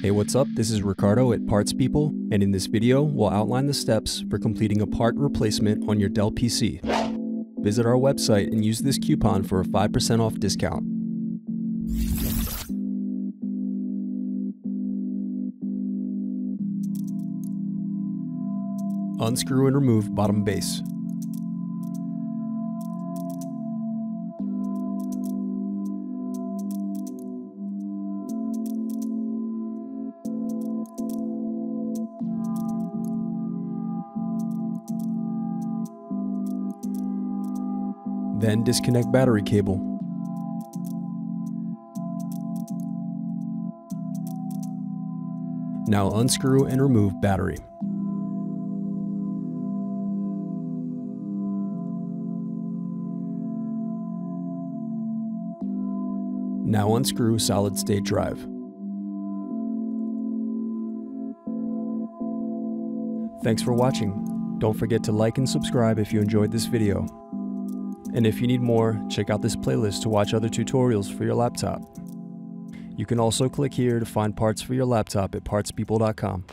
Hey, what's up? This is Ricardo at Parts People, and in this video, we'll outline the steps for completing a part replacement on your Dell PC. Visit our website and use this coupon for a 5% off discount. Unscrew and remove bottom base. Then disconnect battery cable. Now unscrew and remove battery. Now unscrew solid-state drive. Thanks for watching. Don't forget to like and subscribe if you enjoyed this video. And if you need more, check out this playlist to watch other tutorials for your laptop. You can also click here to find parts for your laptop at partspeople.com.